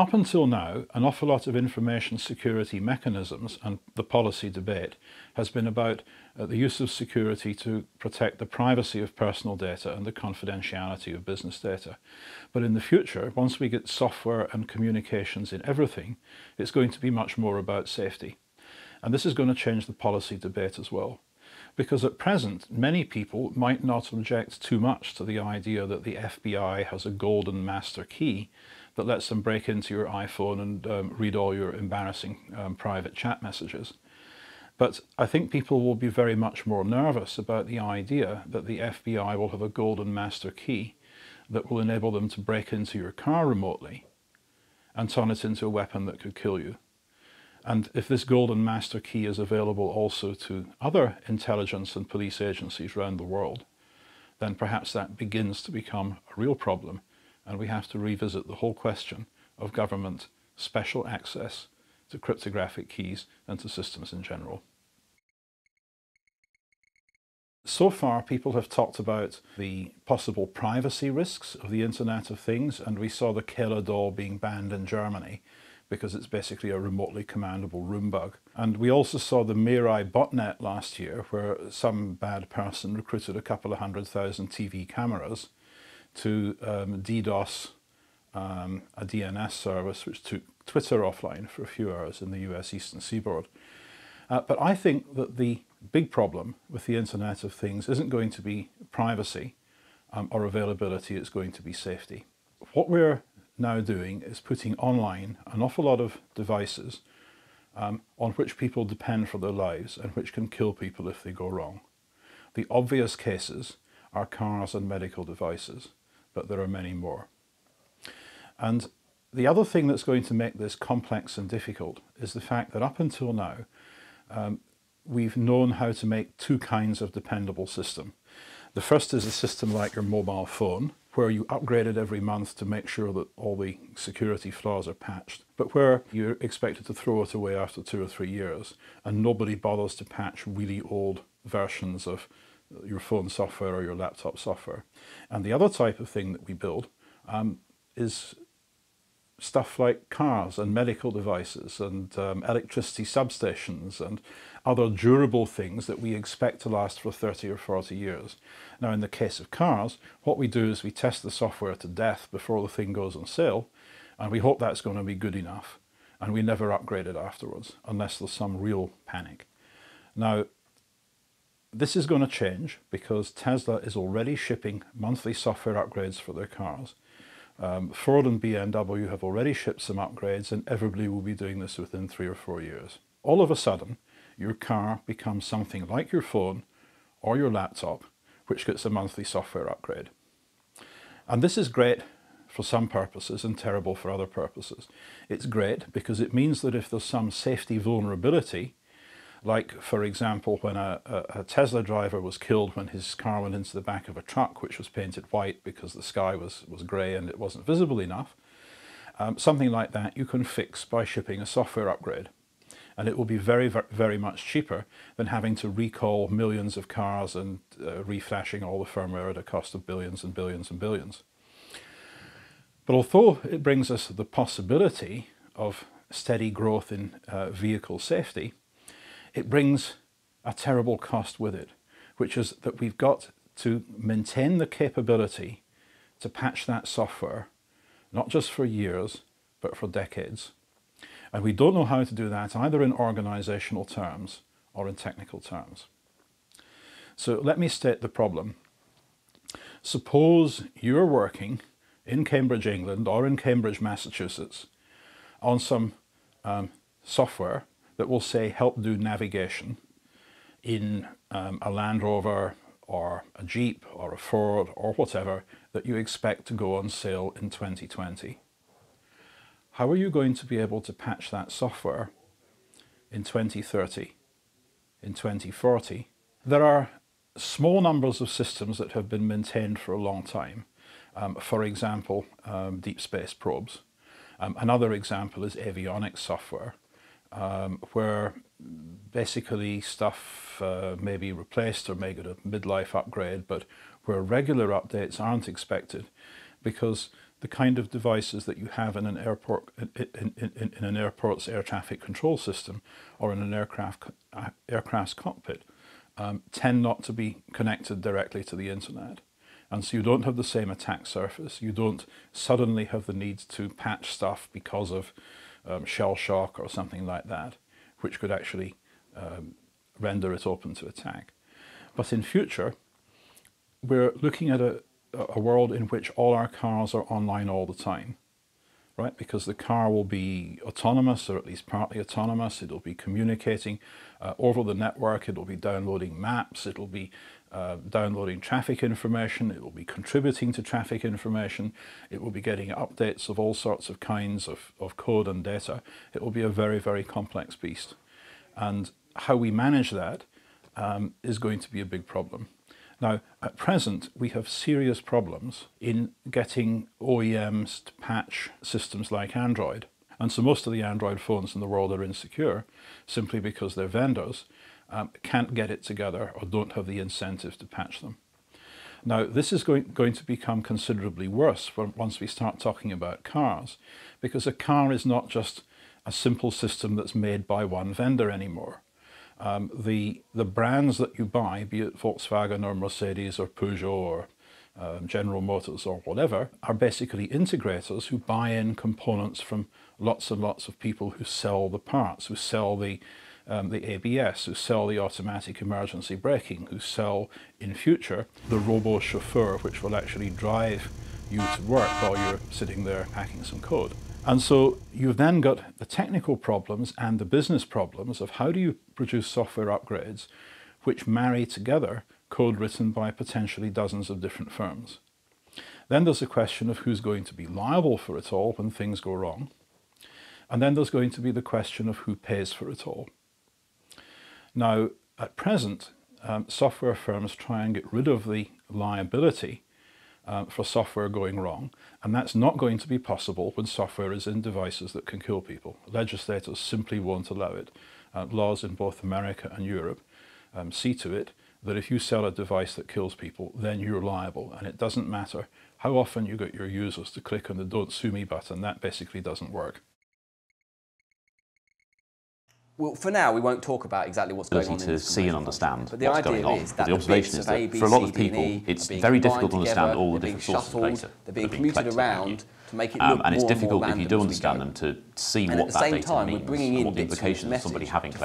Up until now, an awful lot of information security mechanisms and the policy debate has been about the use of security to protect the privacy of personal data and the confidentiality of business data. But in the future, once we get software and communications in everything, it's going to be much more about safety. And this is going to change the policy debate as well. Because at present, many people might not object too much to the idea that the FBI has a golden master key that lets them break into your iPhone and read all your embarrassing private chat messages. But I think people will be very much more nervous about the idea that the FBI will have a golden master key that will enable them to break into your car remotely and turn it into a weapon that could kill you. And if this golden master key is available also to other intelligence and police agencies around the world, then perhaps that begins to become a real problem, and we have to revisit the whole question of government special access to cryptographic keys and to systems in general. So far, people have talked about the possible privacy risks of the Internet of Things, and we saw the Cayla doll being banned in Germany because it's basically a remotely commandable room bug. And we also saw the Mirai botnet last year, where some bad person recruited a couple of 100,000 TV cameras to DDoS a DNS service, which took Twitter offline for a few hours in the US Eastern Seaboard. But I think that the big problem with the Internet of Things isn't going to be privacy or availability, it's going to be safety. What we're now doing is putting online an awful lot of devices on which people depend for their lives and which can kill people if they go wrong. The obvious cases are cars and medical devices, but there are many more. And the other thing that's going to make this complex and difficult is the fact that up until now, we've known how to make two kinds of dependable system. The first is a system like your mobile phone, where you upgrade it every month to make sure that all the security flaws are patched, but where you're expected to throw it away after 2 or 3 years, and nobody bothers to patch really old versions of your phone software or your laptop software. And the other type of thing that we build is stuff like cars and medical devices and electricity substations and other durable things that we expect to last for 30 or 40 years. Now, in the case of cars, what we do is we test the software to death before the thing goes on sale, and we hope that's going to be good enough, and we never upgrade it afterwards unless there's some real panic. Now, this is going to change because Tesla is already shipping monthly software upgrades for their cars. Ford and BMW have already shipped some upgrades, and everybody will be doing this within 3 or 4 years. All of a sudden, your car becomes something like your phone or your laptop, which gets a monthly software upgrade. And this is great for some purposes and terrible for other purposes. It's great because it means that if there's some safety vulnerability, like, for example, when a Tesla driver was killed when his car went into the back of a truck which was painted white because the sky was grey and it wasn't visible enough, something like that you can fix by shipping a software upgrade. And it will be very, very much cheaper than having to recall millions of cars and reflashing all the firmware at a cost of billions and billions and billions. But although it brings us the possibility of steady growth in vehicle safety, it brings a terrible cost with it, which is that we've got to maintain the capability to patch that software, not just for years, but for decades. And we don't know how to do that either in organizational terms or in technical terms. So let me state the problem. Suppose you're working in Cambridge, England, or in Cambridge, Massachusetts, on some software that will say help do navigation in a Land Rover or a Jeep or a Ford or whatever that you expect to go on sale in 2020. How are you going to be able to patch that software in 2030, in 2040? There are small numbers of systems that have been maintained for a long time. For example, deep space probes. Another example is avionics software, where basically stuff may be replaced or may get a midlife upgrade, but where regular updates aren't expected because the kind of devices that you have in an airport, in an airport's air traffic control system, or in an aircraft's cockpit, tend not to be connected directly to the internet. And so you don't have the same attack surface. You don't suddenly have the need to patch stuff because of shell shock or something like that, which could actually render it open to attack. But in future, we're looking at a world in which all our cars are online all the time, right? Because the car will be autonomous, or at least partly autonomous. It'll be communicating over the network. It'll be downloading maps. It'll be downloading traffic information. It will be contributing to traffic information. It will be getting updates of all sorts of kinds of code and data. It will be a very, very complex beast. And how we manage that is going to be a big problem. Now, at present, we have serious problems in getting OEMs to patch systems like Android. And so most of the Android phones in the world are insecure, simply because their vendors can't get it together or don't have the incentive to patch them. Now, this is going to become considerably worse once we start talking about cars, because a car is not just a simple system that's made by one vendor anymore. The brands that you buy, be it Volkswagen or Mercedes or Peugeot or General Motors or whatever, are basically integrators who buy in components from lots and lots of people who sell the parts, who sell the ABS, who sell the automatic emergency braking, who sell, in future, the robo-chauffeur, which will actually drive you to work while you're sitting there packing some code. And so you've then got the technical problems and the business problems of how do you produce software upgrades which marry together code written by potentially dozens of different firms. Then there's the question of who's going to be liable for it all when things go wrong. And then there's going to be the question of who pays for it all. Now, at present, software firms try and get rid of the liability for software going wrong, and that's not going to be possible when software is in devices that can kill people. Legislators simply won't allow it. Laws in both America and Europe see to it that if you sell a device that kills people, then you're liable, and it doesn't matter how often you get your users to click on the "Don't Sue Me" button. That basically doesn't work. Well, for now, we won't talk about exactly what's going on to see and understand but the what's idea going is on. That the observation is that A, B, for a lot of people, e, it's very difficult to understand all the different sources of data. They're being commuted around to make it look and it's difficult if you do understand them to see what that data means and what the implications of somebody having collected.